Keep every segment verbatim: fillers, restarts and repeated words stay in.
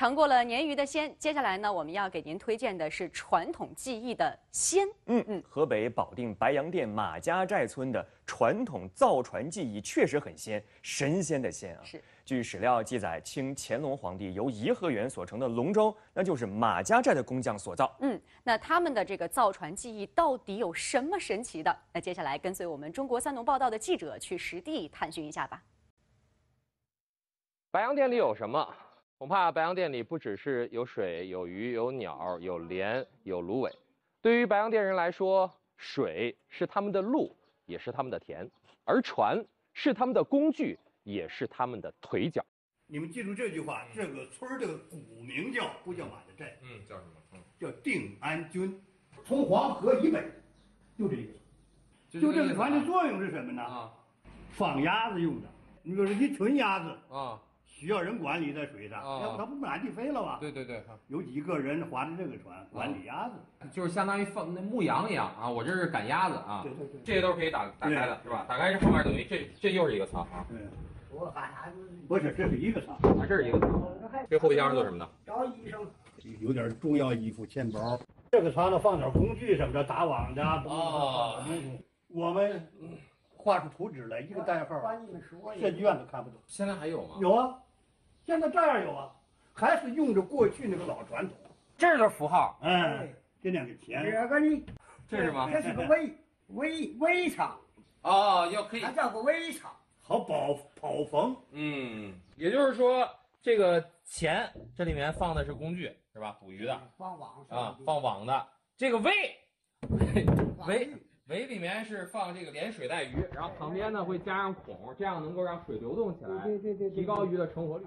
尝过了鲶鱼的鲜，接下来呢，我们要给您推荐的是传统技艺的鲜。嗯嗯，河北保定白洋淀马家寨村的传统造船技艺确实很鲜，神仙的鲜啊！是。据史料记载，清乾隆皇帝由颐和园所成的龙舟，那就是马家寨的工匠所造。嗯，那他们的这个造船技艺到底有什么神奇的？那接下来跟随我们中国三农报道的记者去实地探寻一下吧。白洋淀里有什么？ 恐怕白洋淀里不只是有水、有鱼、有鸟、有莲、有芦苇。对于白洋淀人来说，水是他们的路，也是他们的田；而船是他们的工具，也是他们的腿脚。你们记住这句话，这个村儿的古名叫不叫马家寨？嗯，叫什么？嗯，叫定安军。从黄河以北，就这个。就这个船的作用是什么呢？啊，放鸭子用的。你比如说一群鸭子啊。 需要人管理在水上，要不它不满地飞了吗？对对对，有几个人划着这个船管理鸭子，就是相当于放那牧羊一样啊。我这是赶鸭子啊，对对对，这些都是可以打打开的，是吧？打开这后面等于这这又是一个仓啊。对，我把它不是，这是一个仓啊，这是一个仓。这后备箱是做什么的？找医生，有点重要衣服、钱包。这个仓呢，放点工具什么的，打网的啊。我们画出图纸来，一个代号，县剧院都看不懂。现在还有吗？有啊。 现在照样有啊，还是用着过去那个老传统。这是符号，嗯，这两个钱。这个呢，这是吗？这是个围围围场。哦，要可以。它叫个围场，好保保缝。嗯，也就是说，这个钱这里面放的是工具，是吧？捕鱼的，放网啊，放网的。这个围围围里面是放这个连水带鱼，然后旁边呢会加上孔，这样能够让水流动起来，对对对，提高鱼的成活率。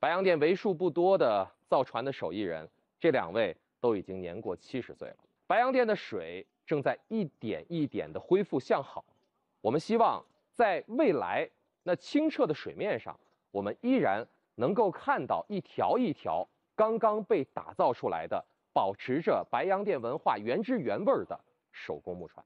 白洋淀为数不多的造船的手艺人，这两位都已经年过七十岁了。白洋淀的水正在一点一点的恢复向好，我们希望在未来那清澈的水面上，我们依然能够看到一条一条刚刚被打造出来的、保持着白洋淀文化原汁原味的手工木船。